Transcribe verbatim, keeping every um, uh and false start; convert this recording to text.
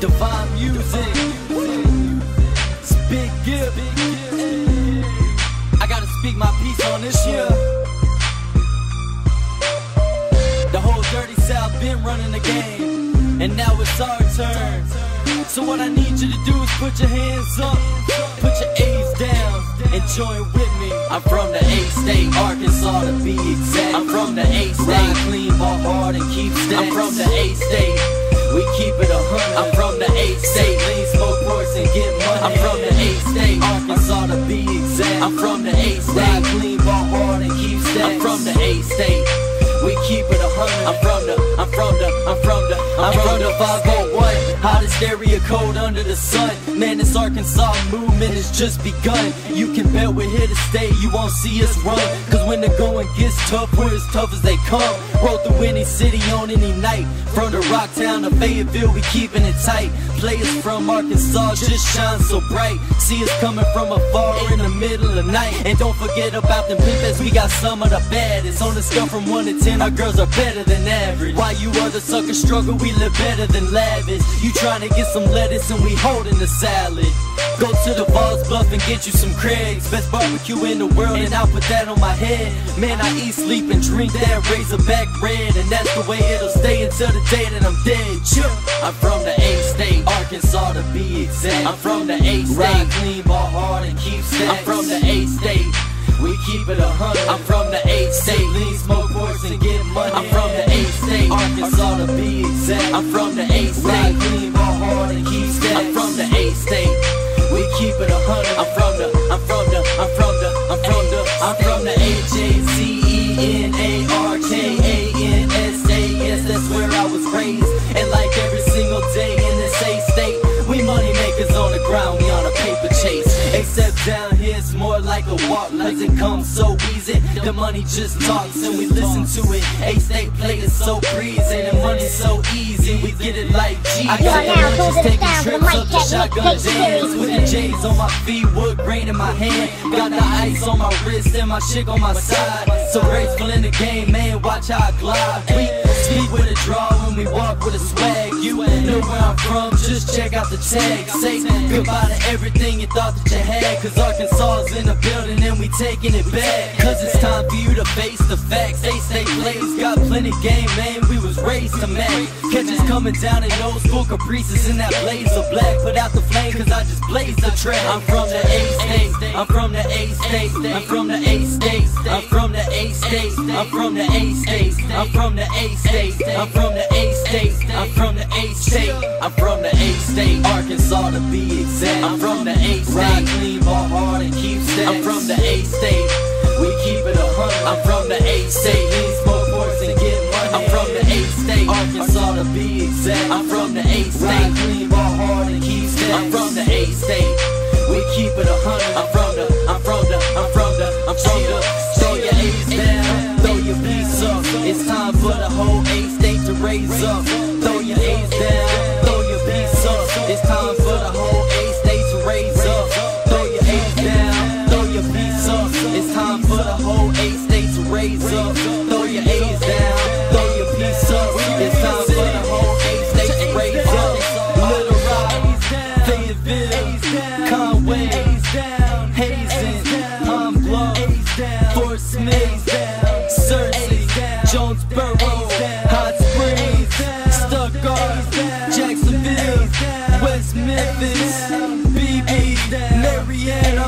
Divine music, it's a big gift. I gotta speak my piece on this year. The whole dirty south been running the game, and now it's our turn. So what I need you to do is put your hands up, put your A's down, and join with me. I'm from the A-State, Arkansas to be exact. I'm from the A-State, clean, ball hard and keep stacks. I'm from the A-State, we keep it a hundred. I'm from the A-State, lean, smoke, ports, and get money. I'm from the A-State, Arkansas to be exact. I'm from the A-State, clean, ball hard and keep stacks. I'm from the A-State, we keep it a hundred. I'm from the, I'm from the, I'm from the, I'm from the five oh one. Hottest area code under the sun. Man, this Arkansas movement has just begun. You can bet we're here to stay, you won't see us run. Cause when the going gets tough, we're as tough as they come. Roll through any city on any night. From the Rock Town to Fayetteville, we keeping it tight. Players from Arkansas just shine so bright. See us coming from afar in the middle of the night. And don't forget about them pimpers, we got some of the baddest. On a scale from one to ten, our girls are better than average. While you other suckers struggle, we live better than lavish. You trying to get some lettuce and we holding the salad. Go to the Vols Bluff and get you some Craigs. Best barbecue in the world and I'll put that on my head. Man, I eat, sleep, and drink that Razorback red. And that's the way it'll stay until the day that I'm dead. I'm from the A-State, Arkansas to be exact. I'm from the A-State, ride clean, ball hard and keep stacks. I'm from the A-State, we keep it a hundred. I'm from the A-State, lean, smoke, ports, and get money. I'm from the A-State, Arkansas to be exact. I'm from the A-State, ride clean, ball hard and keep stacks. I'm from the A-State, we keep it a hundred. I'm from the, I'm from the, I'm from the, I'm from the, I'm from the A J Z E N A R K A N S A S. That's where I was raised, and like every single day in this A-State, we money makers on the ground, we on a paper chase. Except down here it's more like a walk, cause it comes so easy. The money just talks and we listen to it. A-State players so breezy and money so easy, we get it like G. I got the lunches, taking trips up the shotgun jams, with the J's on my feet, wood grain in my hand. Got the ice on my wrist and my chick on my side. So graceful in the game, man, watch how I glide. We speak with a draw when we walk with a swag. You know where I'm from, just check out the tag. Say goodbye to everything you thought that you had, cause Arkansas is in the building and we taking it back. Cause it's time for you to face the facts. A-State players got plenty game, man, we was raised to match. Catches coming down in old school Caprices in that blaze of black. Put out the flame cause I just blaze the track. I'm from the A-State, I'm from the A-State, I'm from the A-State, I'm from the A-State, I'm from the A-State, I'm from the A-State, I'm from the A-State, I'm from the A-State, I'm from the A-State, Arkansas to be exact. I'm from the A-State, ride clean, ball hard and keep stacks. I'm from the A-State, we keep it a hundred. I'm from the A-State, lean, smoke, ports, and get money. I'm from the A-State, Arkansas to be exact. I'm from the A-State, ride clean, ball hard and keep stacks. I'm from the A-State, we keep it a hundred. I'm from the, I'm from the, I'm from the, I'm from the. Throw your A's down, throw your B's up. It's time for the whole A-State to raise up. Throw your A's down, throw your B's up. It's time for the whole A-State to raise up. Throw your A's down, throw your B's up. It's time for the whole A-State to raise up. Throw your A's down, throw your B's up. It's time for the whole A-State to raise up. Little Rock, Fayetteville, Conway, Hazen, Pine Bluff, Fort Smith, Searcy, Jonesboro, Hot Springs, Stuttgart, Jacksonville, West Memphis, B B, Marietta.